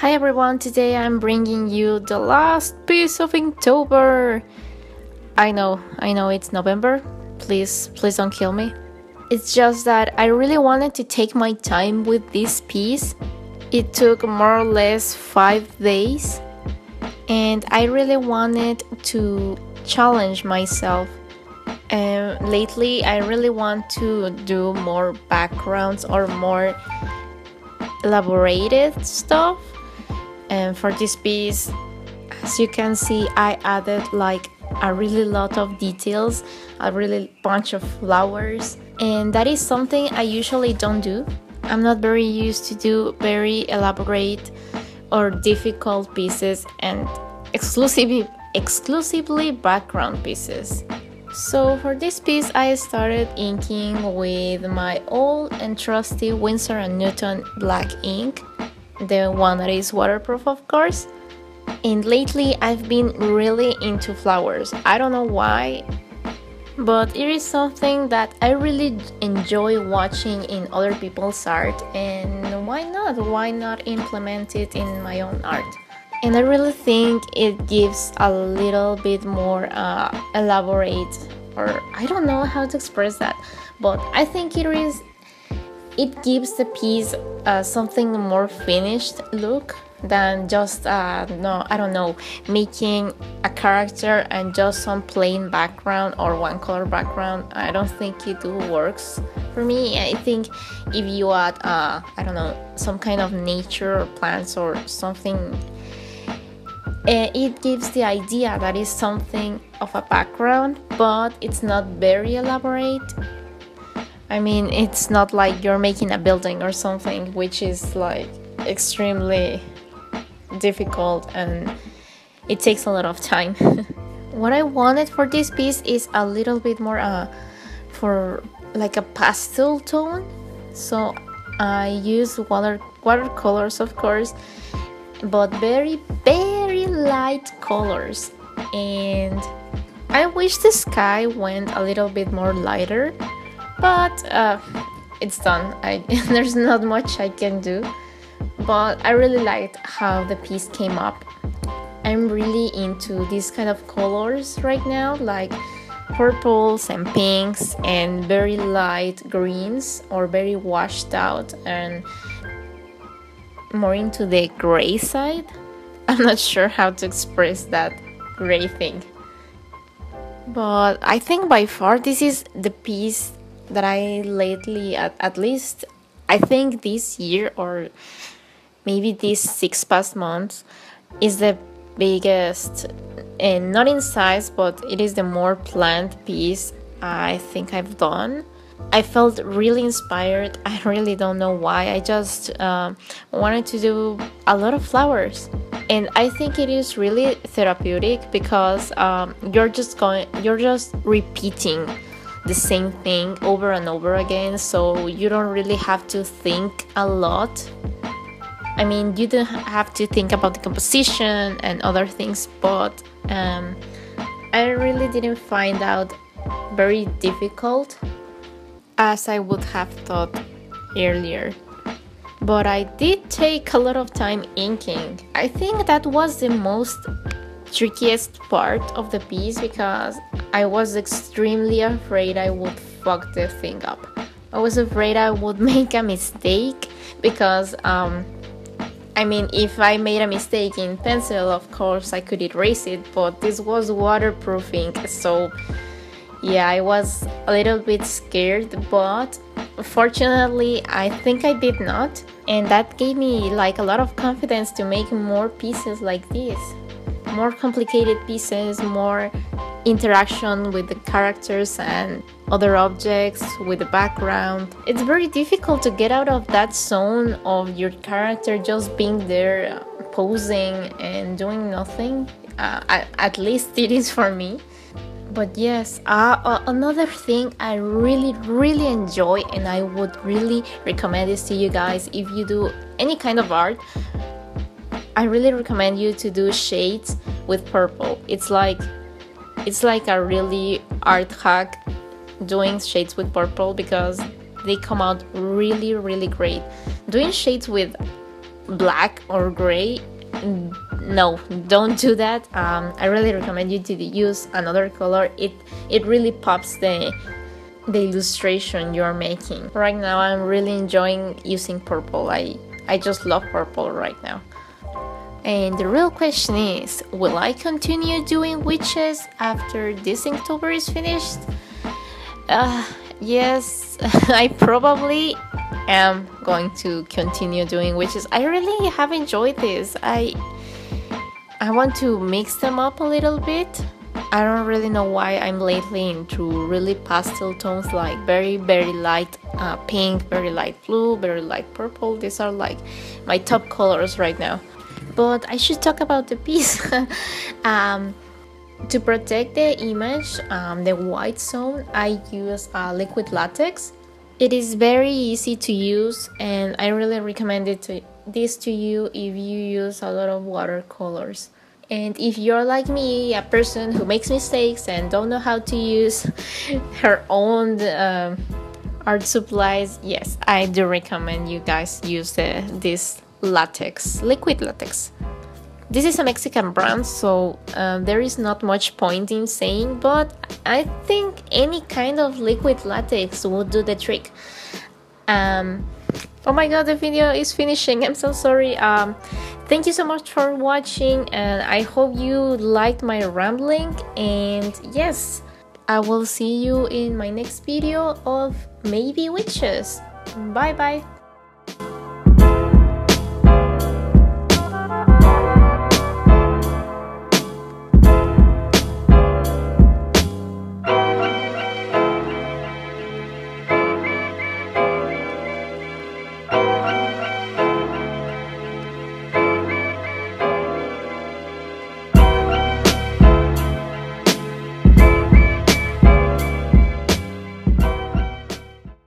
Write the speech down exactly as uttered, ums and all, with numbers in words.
Hi everyone, today I'm bringing you the last piece of Inktober. I know, I know it's November, please, please don't kill me. It's just that I really wanted to take my time with this piece. It took more or less five days, and I really wanted to challenge myself. And um, lately I really want to do more backgrounds or more elaborated stuff. And for this piece, as you can see, I added like a really lot of details, a really bunch of flowers, and that is something I usually don't do. I'm not very used to do very elaborate or difficult pieces and exclusively exclusively background pieces. So for this piece I started inking with my old and trusty Winsor and Newton black ink, the one that is waterproof of course. And lately I've been really into flowers. I don't know why, but it is something that I really enjoy watching in other people's art, and why not? Why not implement it in my own art? And I really think it gives a little bit more uh, elaborate, or I don't know how to express that, but I think it is, it gives the piece uh, something more finished look than just uh, no, I don't know, making a character and just some plain background or one color background. I don't think it works for me. I think if you add uh, I don't know, some kind of nature or plants or something, uh, it gives the idea that is something of a background, but it's not very elaborate. I mean, it's not like you're making a building or something, which is like extremely difficult and it takes a lot of time. What I wanted for this piece is a little bit more uh, for like a pastel tone, so I use water watercolors of course, but very very light colors, and I wish the sky went a little bit more lighter, but uh, it's done. I, there's not much I can do. But I really liked how the piece came up. I'm really into these kind of colors right now, like purples and pinks and very light greens, or very washed out and more into the gray side. I'm not sure how to express that gray thing. But I think by far this is the piece that I lately, at, at least I think this year, or maybe these six past months, is the biggest, and not in size, but it is the more planned piece I think I've done. I felt really inspired. I really don't know why. I just uh, wanted to do a lot of flowers, and I think it is really therapeutic because um, you're just going, you're just repeating the same thing over and over again, so you don't really have to think a lot. I mean, you don't have to think about the composition and other things, but um, I really didn't find out very difficult as I would have thought earlier. But I did take a lot of time inking. I think that was the most trickiest part of the piece because I was extremely afraid I would fuck the thing up. I was afraid I would make a mistake because um, I mean, if I made a mistake in pencil, of course I could erase it, but this was waterproofing, so yeah, I was a little bit scared, but fortunately I think I did not, and that gave me like a lot of confidence to make more pieces like this. More complicated pieces, more interaction with the characters and other objects, with the background. It's very difficult to get out of that zone of your character just being there, posing and doing nothing. Uh, I, at least it is for me. But yes, uh, uh, another thing I really, really enjoy, and I would really recommend this to you guys if you do any kind of art, I really recommend you to do shades with purple. It's like, it's like a really art hack doing shades with purple because they come out really, really great. Doing shades with black or gray, no, don't do that. um, I really recommend you to use another color. It it really pops the the illustration you're making. Right now I'm really enjoying using purple. I I just love purple right now. And the real question is, will I continue doing witches after this Inktober is finished? Uh, yes, I probably am going to continue doing witches. I really have enjoyed this. I I want to mix them up a little bit. I don't really know why I'm lately into really pastel tones, like very very light uh, pink, very light blue, very light purple. These are like my top colors right now. But I should talk about the piece. um, to protect the image, um, the white zone, I use uh, liquid latex. It is very easy to use, and I really recommend it to, this to you if you use a lot of watercolors. And if you're like me, a person who makes mistakes and don't know how to use her own um, art supplies, yes, I do recommend you guys use uh, this latex, liquid latex. This is a Mexican brand, so uh, there is not much point in saying, but I think any kind of liquid latex would do the trick. Um, oh my god, the video is finishing, I'm so sorry. Um, thank you so much for watching, and I hope you liked my rambling, and yes, I will see you in my next video of maybe witches. Bye bye.